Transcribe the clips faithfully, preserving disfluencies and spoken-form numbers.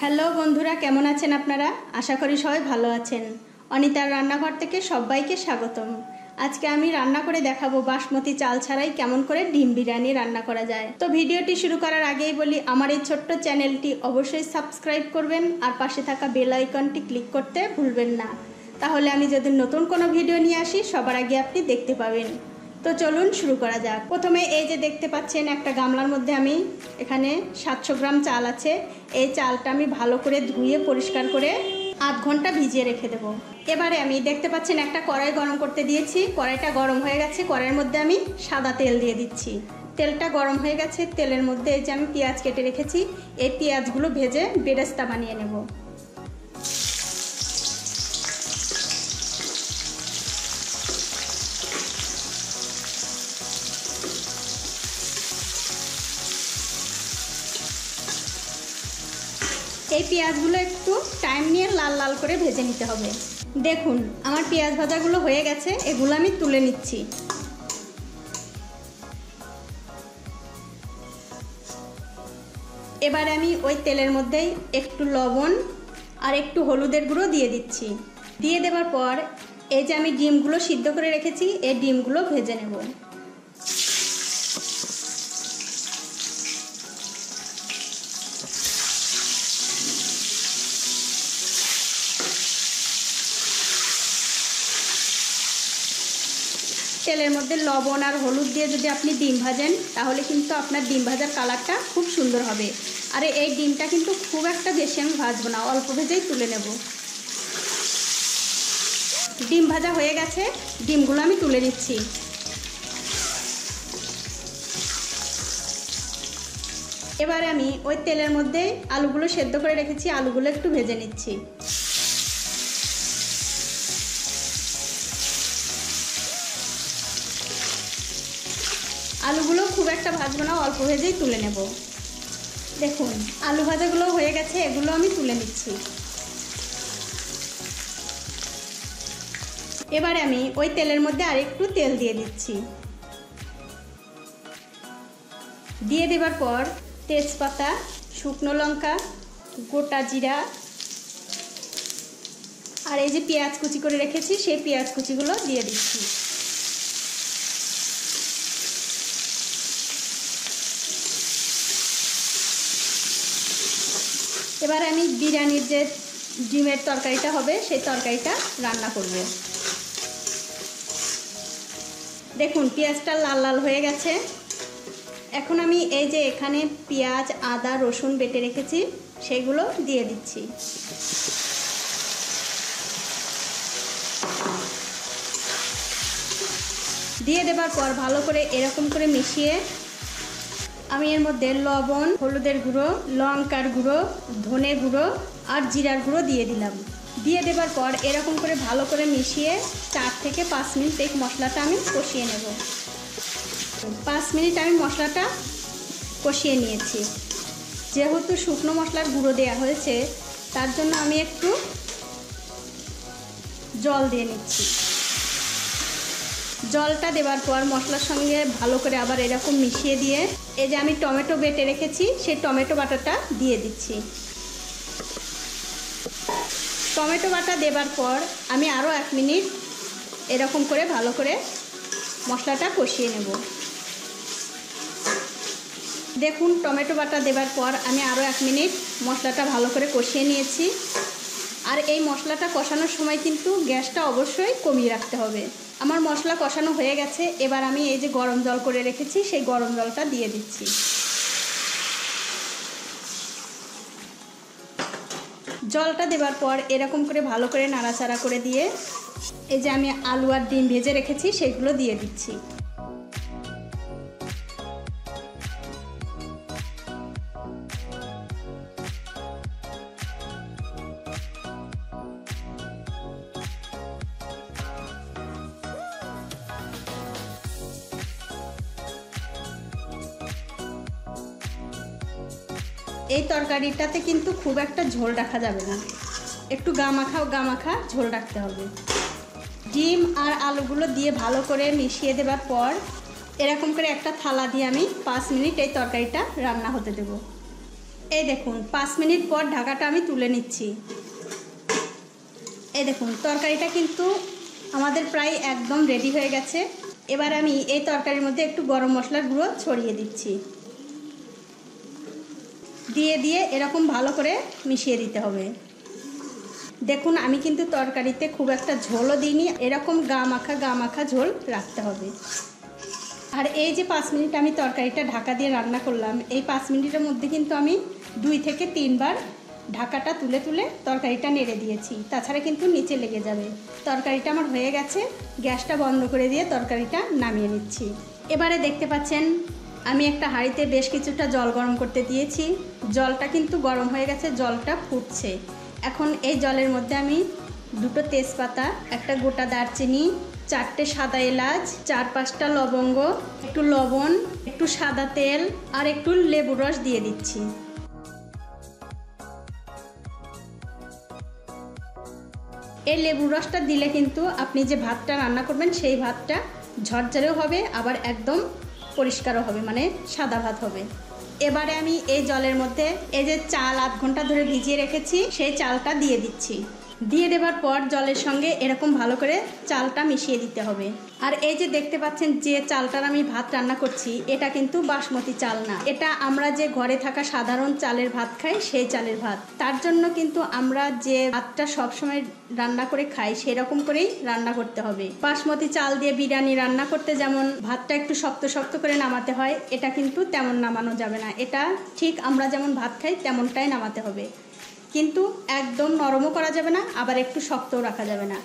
Hello बंधुरा केमन आछेन आपनारा आशा करी सबाई भालो आछेन। अनितार रान्नाघर थेके सबाइके स्वागतम। आज के आमी रान्ना करे देखाबो बासमती चाल छाड़ाई केमन करे डिम बिरियानी रान्ना करा जाए। तो भिडियोटी शुरू करार आगेई बोली आमार एई छोट्ट चैनलटी अवश्यई सबस्क्राइब करबेन आर पाशे थाका बेल आइकनटी क्लिक करते भुलबेन ना, ताहले आमी जोदि नतुन कोनो भिडियो निये आसि सबार आगे आपनि देखते पाबेन। तो चलुन शुरू करा जाक। प्रथमे ए जे देखते पाच्छेन एक गामलार मध्य आमी एखाने सातशो ग्राम चाल आछे। ए चालटा आमी भालो करे धुए परिष्कार करे आध घंटा भिजिए रेखे देव। एबारे आमी देखते पाच्छेन एक कड़ाई गरम करते दिएछि। कड़ाईटा गरम हो गेछे। कड़ाइर मध्य आमी सादा तेल दिए दिच्छि। तेलटा गरम हो गेछे। तेलेर मध्य एई जे आमी पेंयाज केटे रेखेछि ए पेंयाजगुलो भेजे बेरेस्ता बानिये नेब। এই পেঁয়াজগুলো একটু টাইম নিয়ে লাল লাল করে ভেজে নিতে হবে। দেখুন আমার পেঁয়াজ ভাজাগুলো হয়ে গেছে। এগুলো আমি তুলে নিচ্ছি। এবারে আমি ওই তেলের মধ্যেই একটু লবণ আর একটু হলুদের গুঁড়ো দিয়ে দিচ্ছি। দিয়ে দেওয়ার পর এই যে আমি ডিমগুলো সিদ্ধ করে রেখেছি এই ডিমগুলো ভেজে নেব। तेलर मध्य लवण और हलुद दिए जो अपनी डिम भाजें ताहले किन्तु आपनार डिम भाजार कलरटा खूब सुंदर हबे। और ये डिमटा किन्तु खूब एकटा बेशी आमि भाजबो ना, अल्प भेजेई तुले नेब। डिम भाजा हो गेछे। डिमगुलो आमि तुले निच्छि। एबारे आमि ओई तेलर मध्य आलूगुलो सेদ্ধ करे रेखेछि। आलूगुलो एकटु भेजे निच्छि। आलूगुलो खूब एक भाजबो ना, अल्प भेजे तुले नेब। देखुन आलू भाजागुलो होये गेछे। एगुलो आमी तुले निच्छि। एबारे आमी ओई तेलेर मध्य आरेकटु तेल दिये दिच्छि। दिये देवार पर तेजपाता, शुकनो लंका, गोटा जिरा और एई जे पेंयाज कुचि करे रेखेछि सेई पेंयाज कुचिगुलो दिये दिच्छि। এবার আমি বিরিয়ানির যে ডিমের তরকারিটা হবে সেই তরকারিটা রান্না করব। দেখুন পেঁয়াজটা লাল লাল হয়ে গেছে। এখন আমি এই যে এখানে পেঁয়াজ, আদা, রসুন বেটে রেখেছি সেগুলো দিয়ে দিচ্ছি। দিয়ে দেওয়ার পর ভালো করে এরকম করে মিশিয়ে আমি এর মধ্যে লবণ, হলুদের গুঁড়ো, লঙ্কার গুঁড়ো, ধনে গুঁড়ো আর জিরার গুঁড়ো দিয়ে দিলাম। দিয়ে দেওয়ার পর এরকম করে ভালো করে মিশিয়ে চার থেকে পাঁচ মিনিট এই মশলাটা আমি কষিয়ে নেব। পাঁচ মিনিট আমি মশলাটা কষিয়ে নিয়েছি। যেহেতু শুকনো মশলার গুঁড়ো দেওয়া হয়েছে তার জন্য আমি একটু জল দিয়ে নিচ্ছি। জলটা দেওয়ার পর মশলার সঙ্গে ভালো করে আবার এরকম মিশিয়ে দিয়ে এই যে আমি টমেটো বেটে রেখেছি সেই টমেটো বাটাটা দিয়ে দিচ্ছি। টমেটো বাটা দেওয়ার পর আমি আরও এক মিনিট এরকম করে ভালো করে মশলাটা কষিয়ে নেব। দেখুন টমেটো বাটা দেওয়ার পর আমি আরও এক মিনিট মশলাটা ভালো করে কষিয়ে নিয়েছি। আর এই মশলাটা কষানোর সময় কিন্তু গ্যাসটা অবশ্যই কমিয়ে রাখতে হবে। আমার মশলা কষানো হয়ে গেছে। এবার আমি এই যে গরম জল করে রেখেছি সেই গরম জলটা দিয়ে দিচ্ছি। জলটা দেওয়ার পর এরকম করে ভালো করে নাড়াচাড়া করে দিয়ে এই যে আমি আলু আর ডিম ভেজে রেখেছি সেগুলো দিয়ে দিচ্ছি। এই তরকারিটাতে কিন্তু খুব একটা ঝোল রাখা যাবে না, একটু গামাখা গামাখা ঝোল রাখতে হবে। ডিম আর আলুগুলো দিয়ে ভালো করে মিশিয়ে দেওয়ার পর এরকম করে একটা থালা দিয়ে আমি পাঁচ মিনিট এই তরকারিটা রান্না হতে দেব। ए देखुन पाँच मिनट पर ढाकाटा आमी तुले निच्छी। ए देखुन तरकारीटा किन्तु आमादेर प्राय एकदम रेडी हो गेछे। एबार आमी ए तरकारीर मध्ये एकटु गरम मशलार गुँड़ो छड़िए दिच्छी, दिए दिए एरकम भालो करे मिशिए दिते होबे। देखुन आमी किन्तु तरकारीते खूब एकटा झोलओ दिइनि, एरकम गा माखा गा माखा झोल राखते होबे। और ये जे पाँच मिनट आमी तरकारीटा ढाका दिए रान्ना करलाम, एई पाँच मिनिटेर मध्ये किन्तु आमी दुई थेके तीन बार ढाकाटा तुले तुले तरकारीटा नेड़े दिएছি, তাছাড়া কিন্তু नीचे लेगे जाबे। तरकारीटा आमार होये गेछे, गैसटा बंद करे दिए तरकारीटा नामिये निচ্ছি। एबारे देखते पाচ্ছেন आमी एकटा हाड़ीते बेश किछुटा जल गरम करते दिएছি, जलटा किन्तु गरम होये गेछे, जलटा फुटছে। এখন এই জলের মধ্যে আমি দুটো তেজপাতা, একটা গোটা দারচিনি, চারটে সাদা এলাচ, চার পাঁচটা লবঙ্গ, একটু লবণ, একটু সাদা তেল আর একটু লেবুর রস দিয়ে দিচ্ছি। ए लेबू रसटा दिले किन्तु आपनी जे भातटा रान्ना करबेन सेई भातटा झरझरेओ होबे, आबार एकदम परिष्कारो होबे, माने सादा भात होबे। एबारे आमी ए जलेर मध्ये ए जे चाल आध घंटा धरे भिजिए रेखेछि सेई चालटा दिए दिच्छि। दिए देवार पर जलेर संगे एरकम भालो करे चालटा मिशिए दिते होबे। आर ए जे देखते पाच्छेन जे चालटार आमी भात रान्ना करछि एटा किन्तु बासमती चाल ना, एटा आमरा जे घरे थाका साधारण चालेर भात खाई सेई चालेर भात। तार जोन्नो किन्तु आमरा जे भातटा सब समय রান্না করে খাই সেই রকম করেই রান্না করতে হবে। বাসমতি চাল দিয়ে বিরিয়ানি রান্না করতে যেমন ভাতটা একটু শক্ত শক্ত করে নামাতে হয়, এটা কিন্তু তেমন নামানো যাবে না। এটা ঠিক আমরা যেমন ভাত খাই তেমনটাই নামাতে হবে, কিন্তু একদম নরমও করা যাবে না আবার একটু শক্তও রাখা যাবে না।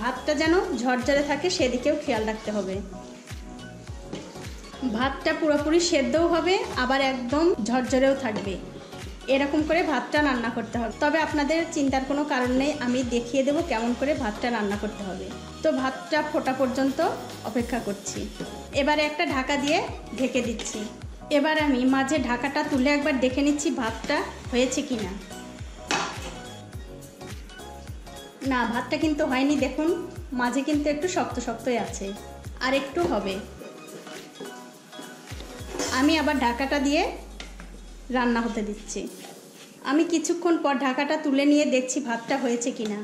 ভাতটা যেন ঝরঝরে থাকে সেদিকেও খেয়াল রাখতে হবে। ভাতটা পুরোপুরি সেদ্ধও হবে আবার একদম ঝরঝরেও থাকবে, এরকম করে ভাতটা রান্না করতে হবে। তবে আপনাদের চিন্তার কোনো কারণ নেই, আমি দেখিয়ে দেব কেমন করে ভাতটা রান্না করতে হবে। তো ভাতটা ফোটা পর্যন্ত অপেক্ষা করছি। এবারে একটা ঢাকা দিয়ে ঢেকে দিচ্ছি। এবার আমি মাঝে ঢাকাটা তুলে একবার দেখে নিচ্ছি ভাতটা হয়েছে কি না। না, ভাতটা কিন্তু হয়নি, দেখুন মাঝে কিন্তু একটু শক্ত শক্তই আছে, আর একটু হবে। আমি আবার ঢাকাটা দিয়ে রান্না হতে দিচ্ছি। আমি কিছুক্ষণ পর ঢাকাটা তুলে নিয়ে দেখছি ভাতটা হয়েছে কিনা।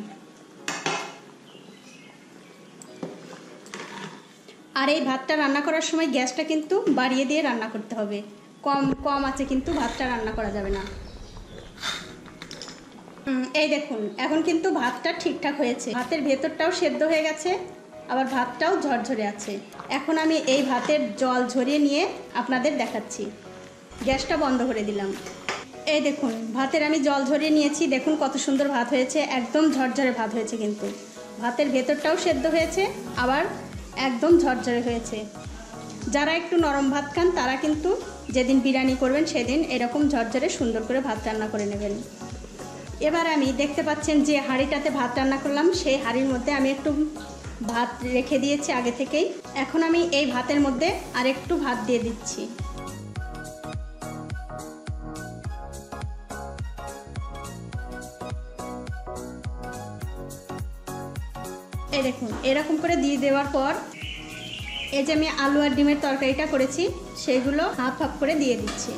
আর এই ভাতটা রান্না করার সময় গ্যাসটা কিন্তু বাড়িয়ে দিয়ে রান্না করতে হবে, কম কম আছে কিন্তু ভাতটা রান্না করা যাবে না। এই দেখুন এখন কিন্তু ভাতটা ঠিকঠাক হয়েছে, ভাতের ভেতরটাও সেদ্ধ হয়ে গেছে আবার ভাতটাও ঝরঝরে আছে। এখন আমি এই ভাতের জল ঝরিয়ে নিয়ে আপনাদের দেখাচ্ছি। গ্যাসটা বন্ধ করে দিলাম। এই দেখুন ভাতের আমি জল ঝরিয়ে নিয়েছি, দেখুন কত সুন্দর ভাত হয়েছে, একদম ঝরঝরে ভাত হয়েছে, কিন্তু ভাতের ভেতরটাও সেদ্ধ হয়েছে আবার একদম ঝরঝরে হয়েছে। যারা একটু নরম ভাত খান তারা কিন্তু যেদিন বিরিয়ানি করবেন সেদিন এরকম ঝরঝরে সুন্দর করে ভাত রান্না করে নেবেন। এবার আমি দেখতে পাচ্ছেন যে হাঁড়িটাতে ভাত রান্না করলাম সেই হাঁড়ির মধ্যে আমি একটু ভাত রেখে দিয়েছি আগে থেকেই। এখন আমি এই ভাতের মধ্যে আর একটু ভাত দিয়ে দিচ্ছি। এই দেখুন এরকম করে দিয়ে দেওয়ার পর এই যে আমি আলু আর ডিমের তরকারিটা করেছি সেগুলো হাফ হাফ করে দিয়ে দিচ্ছি।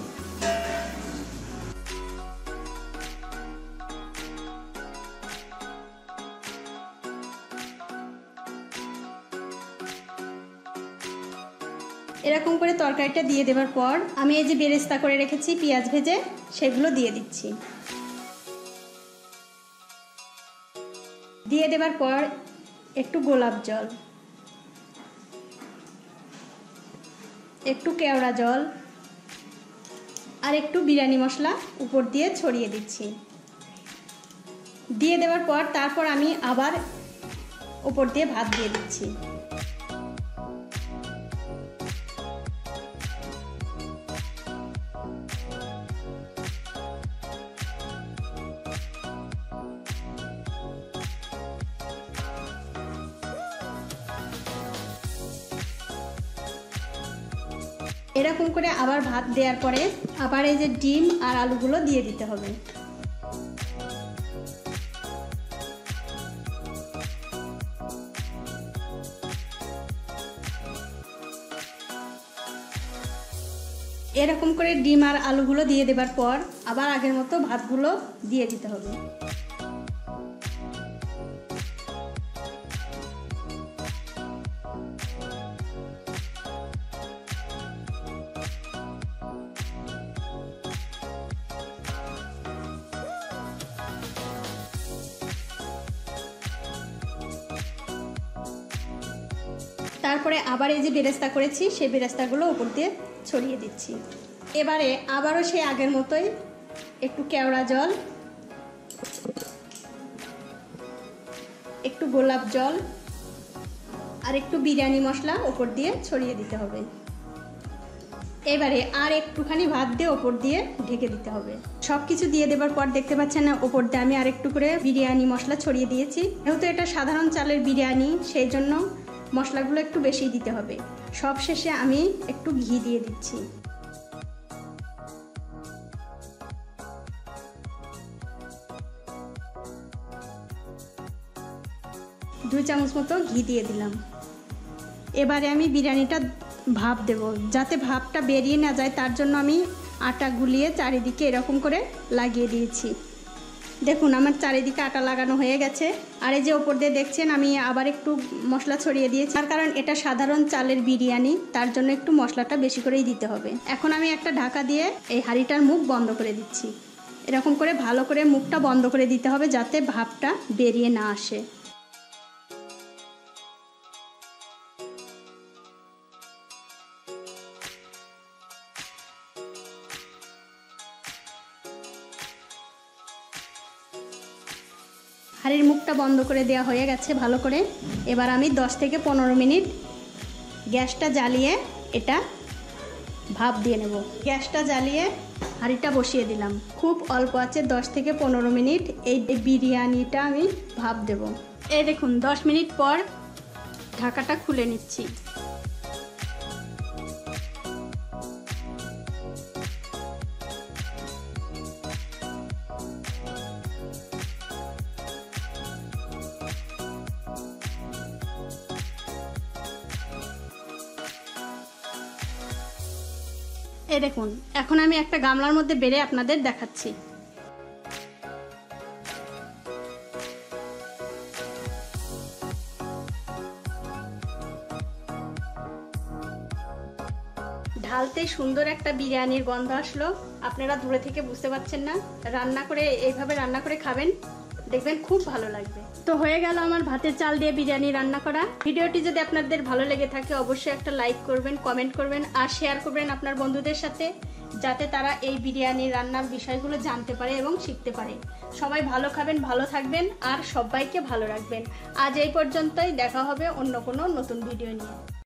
এরকম করে তরকারিটা দিয়ে দেওয়ার পর আমি এই যে বেরেস্তা করে রেখেছি পেঁয়াজ ভেজে সেগুলো দিয়ে দিচ্ছি। দিয়ে দেওয়ার পর একটু গোলাপ জল, একটু কেওড়া জল আর একটু বিরিয়ানি মশলা উপর দিয়ে ছড়িয়ে দিচ্ছি। দিয়ে দেওয়ার পর তারপর আমি আবার উপর দিয়ে ভাত দিয়ে দিচ্ছি। এরকম করে আবার ভাত দেওয়ার পরে আবার এই যে ডিম আর আলুগুলো দিয়ে দিতে হবে। এরকম করে ডিম আর আলুগুলো দিয়ে দেবার পর আবার আগের মতো ভাতগুলো দিয়ে দিতে হবে। তারপরে আবার এই যে বেরেস্তা করেছি সেই বেরেস্তাগুলো উপর দিয়ে ছড়িয়ে দিচ্ছি। এবারে আবারও সেই আগের মতোই একটু কেওড়া জল, একটু গোলাপ জল আর একটু বিরিয়ানি মশলা উপর দিয়ে ছড়িয়ে দিতে হবে। এবারে আর একটুখানি ভাত দিয়ে ওপর দিয়ে ঢেকে দিতে হবে। সব কিছু দিয়ে দেবার পর দেখতে পাচ্ছেন না ওপর দিয়ে আমি আর একটু করে বিরিয়ানি মশলা ছড়িয়ে দিয়েছি। যেহেতু এটা সাধারণ চালের বিরিয়ানি সেই জন্য মশলাগুলো একটু বেশি দিতে হবে। সব শেষে আমি একটু ঘি দিয়ে দিচ্ছি। দুই চামচ মতো ঘি দিয়ে দিলাম। এবারে আমি বিরিয়ানিটা ভাপ দেব, যাতে ভাপটা বেরিয়ে না যায় তার জন্য আমি আটা গুলিয়ে চারিদিকে এরকম করে লাগিয়ে দিয়েছি। দেখুন আমার চারিদিকে আটা লাগানো হয়ে গেছে। আর এই যে ওপর দিয়ে দেখছেন আমি আবার একটু মশলা ছড়িয়ে দিয়েছি, তার কারণ এটা সাধারণ চালের বিরিয়ানি, তার জন্য একটু মশলাটা বেশি করেই দিতে হবে। এখন আমি একটা ঢাকা দিয়ে এই হাঁড়িটার মুখ বন্ধ করে দিচ্ছি। এরকম করে ভালো করে মুখটা বন্ধ করে দিতে হবে যাতে ভাপটা বেরিয়ে না আসে। হাঁড়ির মুখটা বন্ধ করে দেওয়া হয়ে গেছে ভালো করে। এবার আমি দশ থেকে পনেরো মিনিট গ্যাসটা জ্বালিয়ে এটা ভাপ দিয়ে নেব। গ্যাসটা জ্বালিয়ে হাঁড়িটা বসিয়ে দিলাম। খুব অল্প আছে দশ থেকে পনেরো মিনিট এই বিরিয়ানিটা আমি ভাপ দেব। এই দেখুন দশ মিনিট পর ঢাকাটা খুলে নিচ্ছি। এই দেখুন এখন আমি একটা গামলার মধ্যে বেড়ে আপনাদের দেখাচ্ছি। ঢালতে সুন্দর একটা বিরিয়ানির গন্ধ আসলো, আপনারা দূরে থেকে বুঝতে পারছেন না। রান্না করে এইভাবে রান্না করে খাবেন, দেখবেন খুব ভালো লাগবে। তো হয়ে গেল আমার ভাতের চাল দিয়ে বিরিয়ানি রান্না করা। ভিডিওটি যদি আপনাদের ভালো লেগে থাকে অবশ্যই একটা লাইক করবেন, কমেন্ট করবেন আর শেয়ার করবেন আপনার বন্ধুদের সাথে, যাতে তারা এই বিরিয়ানি রান্নার বিষয়গুলো জানতে পারে এবং শিখতে পারে। সবাই ভালো খাবেন, ভালো থাকবেন আর সবাইকে ভালো রাখবেন। আজ এই পর্যন্তই, দেখা হবে অন্য কোনো নতুন ভিডিও নিয়ে।